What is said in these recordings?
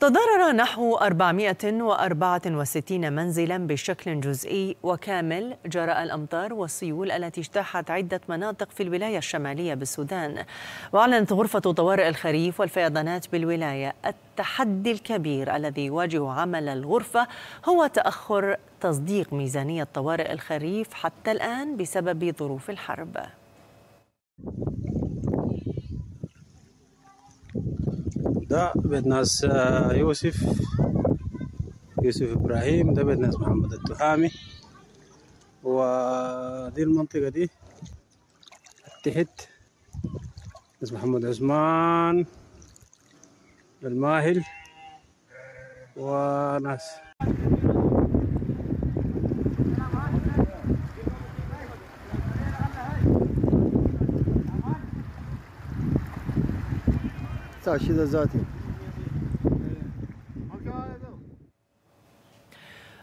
تضرر نحو 464 منزلا بشكل جزئي وكامل جراء الأمطار والسيول التي اجتاحت عدة مناطق في الولاية الشمالية بالسودان. وأعلنت غرفة طوارئ الخريف والفيضانات بالولاية التحدي الكبير الذي يواجه عمل الغرفة هو تأخر تصديق ميزانية طوارئ الخريف حتى الآن بسبب ظروف الحرب. ده بيت ناس يوسف إبراهيم، ده بيت ناس محمد التهامي، ودي المنطقة دي تحت ناس محمد عثمان الماهل وناس.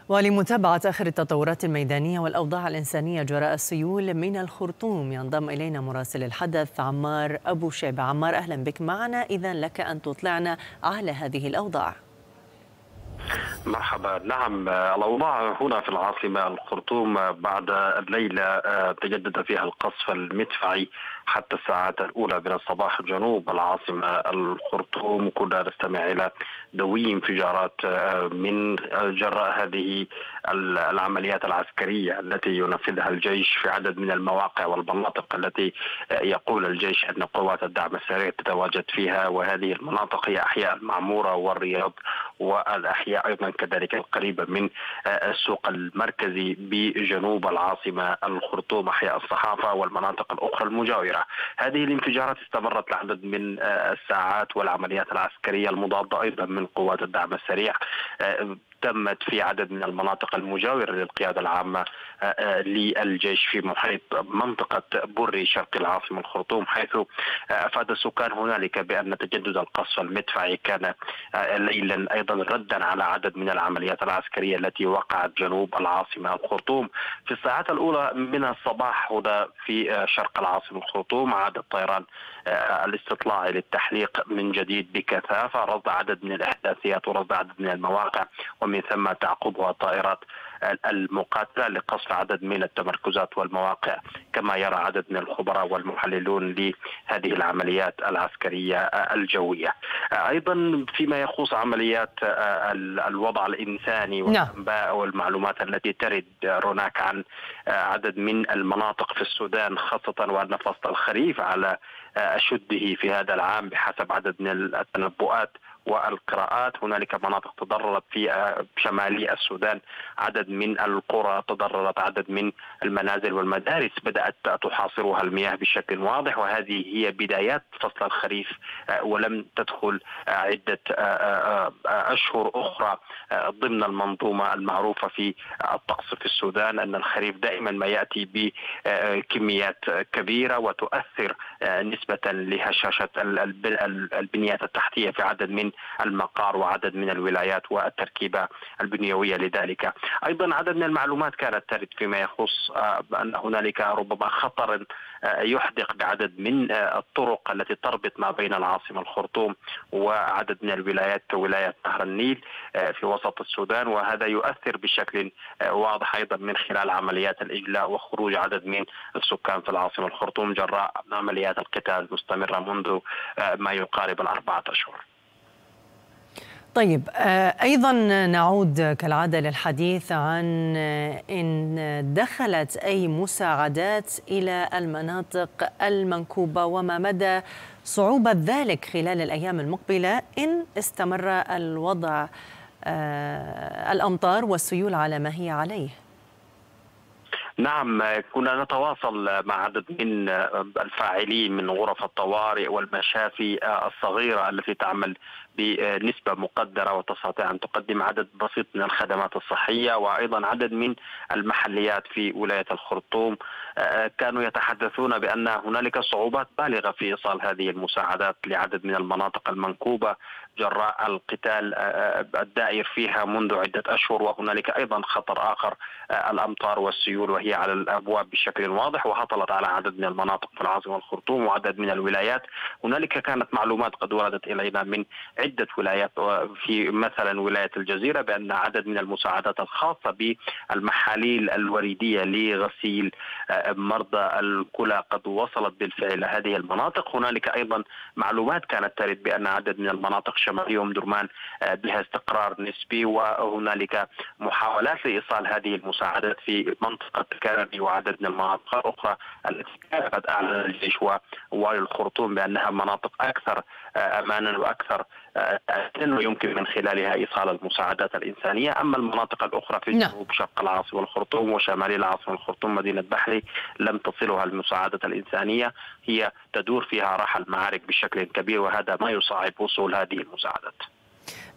ولمتابعة آخر التطورات الميدانية والأوضاع الإنسانية جراء السيول من الخرطوم ينضم إلينا مراسل الحدث عمار أبو شيبة. عمار، أهلا بك معنا. إذا لك أن تطلعنا على هذه الأوضاع. مرحبا. نعم، الأوضاع هنا في العاصمة الخرطوم بعد الليلة تجدد فيها القصف المدفعي حتى الساعات الأولى من الصباح جنوب العاصمة الخرطوم. كنا نستمع إلى دوي انفجارات من جراء هذه العمليات العسكرية التي ينفذها الجيش في عدد من المواقع والمناطق التي يقول الجيش أن قوات الدعم السريع تتواجد فيها، وهذه المناطق هي أحياء المعمورة والرياض والأحياء أيضا كذلك القريبة من السوق المركزي بجنوب العاصمة الخرطوم، أحياء الصحافة والمناطق الأخرى المجاورة. هذه الانفجارات استمرت لعدد من الساعات، والعمليات العسكرية المضادة أيضا من قوات الدعم السريع تمت في عدد من المناطق المجاورة للقيادة العامة للجيش في محيط منطقة بري شرق العاصمة الخرطوم، حيث أفاد السكان هنالك بأن تجدد القصف المدفعي كان ليلا أيضا ردا على عدد من العمليات العسكرية التي وقعت جنوب العاصمة الخرطوم. في الساعات الأولى من الصباح هنا في شرق العاصمة الخرطوم عاد الطيران الاستطلاعي للتحليق من جديد بكثافة، رصد عدد من الإحداثيات ورصد عدد من المواقع، ومن ثم تعقبها الطائرات المقاتلة لقصف عدد من التمركزات والمواقع، كما يرى عدد من الخبراء والمحللون لهذه العمليات العسكرية الجوية. أيضا فيما يخص عمليات الوضع الإنساني والأنباء والمعلومات التي ترد هناك عن عدد من المناطق في السودان، خاصة وأن فصل الخريف على أشده في هذا العام بحسب عدد من التنبؤات والقراءات. هنالك مناطق تضررت في شمالي السودان، عدد من القرى تضررت، عدد من المنازل والمدارس بدأت تحاصرها المياه بشكل واضح، وهذه هي بدايات فصل الخريف ولم تدخل عدة أشهر أخرى ضمن المنظومة المعروفة في الطقس في السودان، أن الخريف دائما ما يأتي بكميات كبيرة وتؤثر نسبة لهشاشة البنيات التحتية في عدد من المقار وعدد من الولايات والتركيبة البنيوية لذلك. أيضا عدد من المعلومات كانت ترد فيما يخص أن هنالك ربما خطر يحدق بعدد من الطرق التي تربط ما بين العاصمة الخرطوم وعدد من الولايات كولاية نهر النيل في وسط السودان، وهذا يؤثر بشكل واضح أيضا من خلال عمليات الإجلاء وخروج عدد من السكان في العاصمة الخرطوم جراء عمليات القتال المستمرة منذ ما يقارب الأربعة أشهر. طيب، أيضا نعود كالعادة للحديث عن إن دخلت أي مساعدات إلى المناطق المنكوبة وما مدى صعوبة ذلك خلال الأيام المقبلة إن استمر الوضع الأمطار والسيول على ما هي عليه. نعم، كنا نتواصل مع عدد من الفاعلين من غرف الطوارئ والمشافي الصغيرة التي تعمل بنسبة مقدرة وتستطيع أن تقدم عدد بسيط من الخدمات الصحية، وأيضا عدد من المحليات في ولاية الخرطوم. كانوا يتحدثون بأن هنالك صعوبات بالغة في إيصال هذه المساعدات لعدد من المناطق المنكوبة جراء القتال الدائر فيها منذ عدة أشهر، وهنالك أيضا خطر آخر الأمطار والسيول وهي على الأبواب بشكل واضح، وهطلت على عدد من المناطق في العاصمة الخرطوم وعدد من الولايات. هنالك كانت معلومات قد وردت إلينا من عدة ولايات، في مثلا ولاية الجزيرة، بأن عدد من المساعدات الخاصة بالمحاليل الوريدية لغسيل مرضى الكلى قد وصلت بالفعل إلى هذه المناطق. هنالك أيضا معلومات كانت ترد بأن عدد من المناطق شمالية أم درمان بها استقرار نسبي، وهنالك محاولات لإيصال هذه المساعدات في منطقة الكربي وعدد من المناطق الأخرى التي قد أعلن الجيش ووالي الخرطوم بأنها مناطق أكثر أمانا وأكثر يمكن من خلالها إيصال المساعدات الإنسانية. أما المناطق الأخرى في جنوب شرق العاصمة والخرطوم وشمالي العاصمة والخرطوم مدينة بحري لم تصلها المساعدات الإنسانية، هي تدور فيها رحل معارك بشكل كبير، وهذا ما يصعب وصول هذه المساعدات.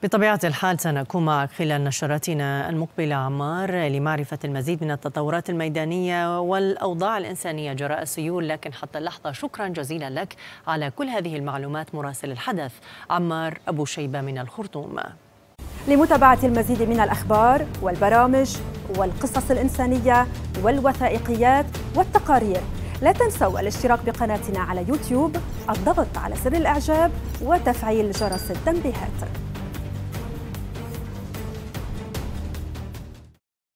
بطبيعة الحال سنكون معك خلال نشراتنا المقبلة عمار لمعرفة المزيد من التطورات الميدانية والأوضاع الإنسانية جراء السيول، لكن حتى اللحظة شكرا جزيلا لك على كل هذه المعلومات مراسل الحدث عمار أبو شيبة من الخرطوم. لمتابعة المزيد من الأخبار والبرامج والقصص الإنسانية والوثائقيات والتقارير لا تنسوا الاشتراك بقناتنا على يوتيوب، الضغط على زر الإعجاب وتفعيل جرس التنبيهات.